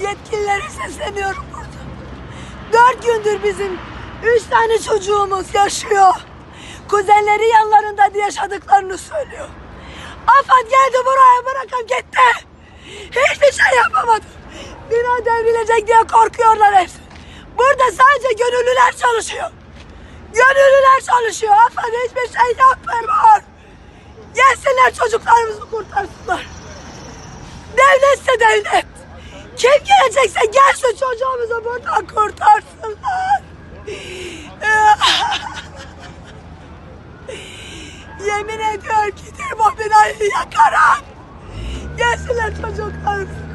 Yetkililere sesleniyorum burada. 4 gündür bizim 3 tane çocuğumuz yaşıyor. Kuzenleri yanlarında yaşadıklarını söylüyor. AFAD geldi buraya, bırakıp gitti. Hiçbir şey yapamadı. Bina devrilecek diye korkuyorlar hepsi. Burada sadece gönüllüler çalışıyor. Gönüllüler çalışıyor. AFAD hiçbir şey yapmıyor. Gelsinler, çocuklarımızı kurtarsınlar. Devletse devlet. Kim gelecekse gelsin, çocuğumuzu buradan kurtarsınlar. Yemin ediyorum ki bu binayı yakarım. Gelsinler çocuklarımızı.